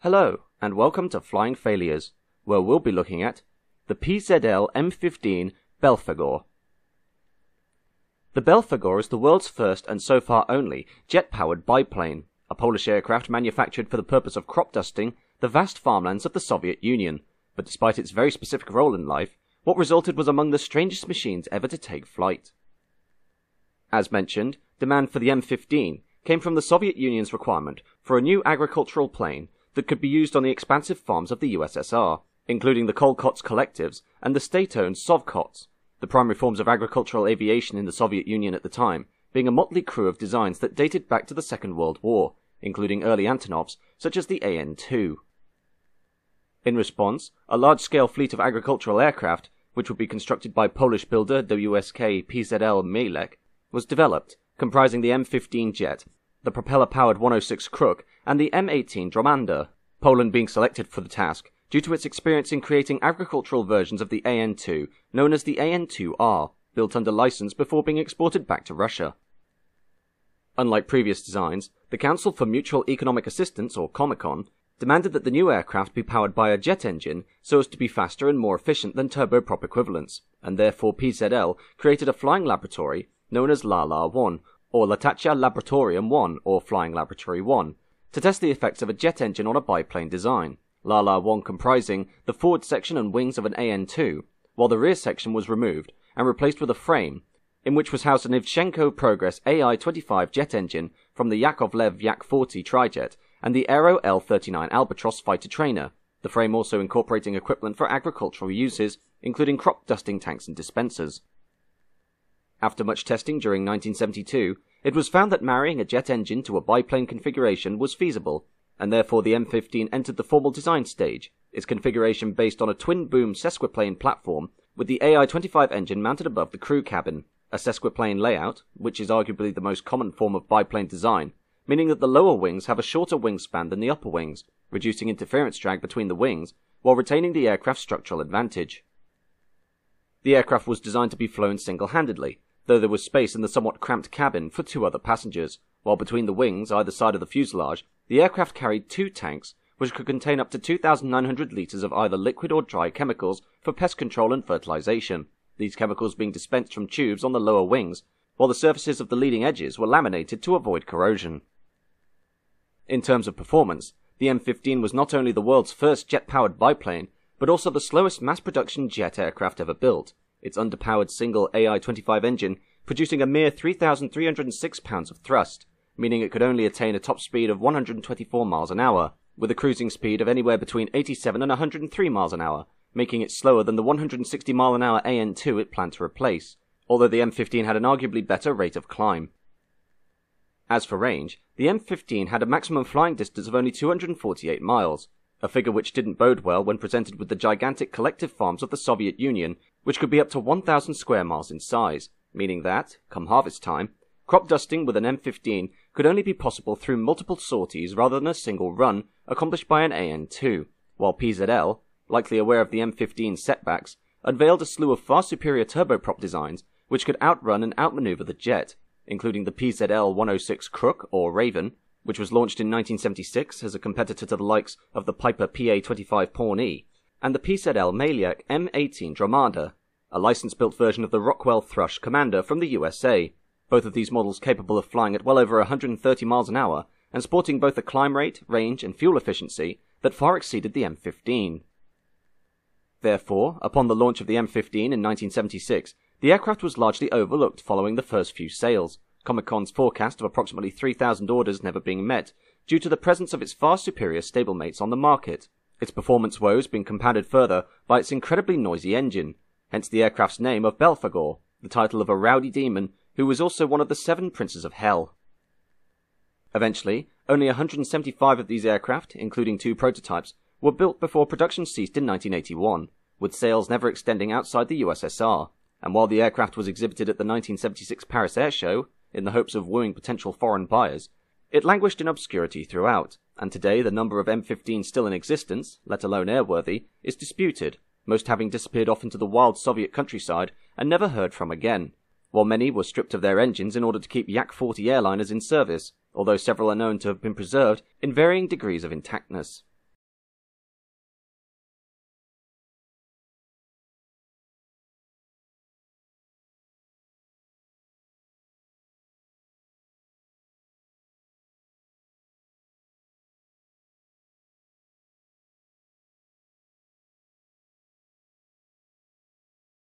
Hello, and welcome to Flying Failures, where we'll be looking at the PZL M15 Belphegor. The Belphegor is the world's first, and so far only, jet-powered biplane, a Polish aircraft manufactured for the purpose of crop dusting the vast farmlands of the Soviet Union, but despite its very specific role in life, what resulted was among the strangest machines ever to take flight. As mentioned, demand for the M15 came from the Soviet Union's requirement for a new agricultural plane that could be used on the expansive farms of the USSR, including the Kolkhoz collectives and the state-owned Sovkhoz, the primary forms of agricultural aviation in the Soviet Union at the time, being a motley crew of designs that dated back to the Second World War, including early Antonovs such as the AN-2. In response, a large-scale fleet of agricultural aircraft, which would be constructed by Polish builder WSK PZL Mielec, was developed, comprising the M15 jet, the propeller-powered 106 Kruk, and the M-18 Dromader, Poland being selected for the task due to its experience in creating agricultural versions of the AN-2, known as the AN-2R, built under license before being exported back to Russia. Unlike previous designs, the Council for Mutual Economic Assistance, or Comecon, demanded that the new aircraft be powered by a jet engine so as to be faster and more efficient than turboprop equivalents, and therefore PZL created a flying laboratory known as LALA-1, or Latacha Laboratorium 1, or Flying Laboratory 1, to test the effects of a jet engine on a biplane design, LALA-1 comprising the forward section and wings of an AN-2, while the rear section was removed and replaced with a frame, in which was housed an Ivchenko Progress AI-25 jet engine from the Yakovlev Yak-40 trijet and the Aero L-39 Albatross fighter trainer, the frame also incorporating equipment for agricultural uses, including crop dusting tanks and dispensers. After much testing during 1972, it was found that marrying a jet engine to a biplane configuration was feasible, and therefore the M15 entered the formal design stage, its configuration based on a twin-boom sesquiplane platform with the AI-25 engine mounted above the crew cabin, a sesquiplane layout, which is arguably the most common form of biplane design, meaning that the lower wings have a shorter wingspan than the upper wings, reducing interference drag between the wings, while retaining the aircraft's structural advantage. The aircraft was designed to be flown single-handedly, though there was space in the somewhat cramped cabin for two other passengers, while between the wings, either side of the fuselage, the aircraft carried two tanks, which could contain up to 2,900 litres of either liquid or dry chemicals for pest control and fertilisation, these chemicals being dispensed from tubes on the lower wings, while the surfaces of the leading edges were laminated to avoid corrosion. In terms of performance, the M15 was not only the world's first jet-powered biplane, but also the slowest mass-production jet aircraft ever built, its underpowered single AI-25 engine producing a mere 3,306 pounds of thrust, meaning it could only attain a top speed of 124 miles an hour, with a cruising speed of anywhere between 87 and 103 miles an hour, making it slower than the 160 mile an hour AN-2 it planned to replace, although the M15 had an arguably better rate of climb. As for range, the M15 had a maximum flying distance of only 248 miles, a figure which didn't bode well when presented with the gigantic collective farms of the Soviet Union, which could be up to 1,000 square miles in size, meaning that, come harvest time, crop dusting with an M15 could only be possible through multiple sorties rather than a single run accomplished by an AN-2, while PZL, likely aware of the M15's setbacks, unveiled a slew of far superior turboprop designs which could outrun and outmaneuver the jet, including the PZL 106 Kruk, or Raven, which was launched in 1976 as a competitor to the likes of the Piper PA25 Pawnee, and the PZL Mielec M-18 Dromader, a license-built version of the Rockwell Thrush Commander from the USA, both of these models capable of flying at well over 130 miles an hour and sporting both a climb rate, range, and fuel efficiency that far exceeded the M15. Therefore, upon the launch of the M15 in 1976, the aircraft was largely overlooked following the first few sales, Comecon's forecast of approximately 3,000 orders never being met due to the presence of its far superior stablemates on the market, its performance woes being compounded further by its incredibly noisy engine, hence the aircraft's name of Belphegor, the title of a rowdy demon who was also one of the seven princes of hell. Eventually, only 175 of these aircraft, including two prototypes, were built before production ceased in 1981, with sales never extending outside the USSR, and while the aircraft was exhibited at the 1976 Paris Air Show, in the hopes of wooing potential foreign buyers, it languished in obscurity throughout, and today the number of M15 still in existence, let alone airworthy, is disputed, most having disappeared off into the wild Soviet countryside and never heard from again, while many were stripped of their engines in order to keep Yak-40 airliners in service, although several are known to have been preserved in varying degrees of intactness.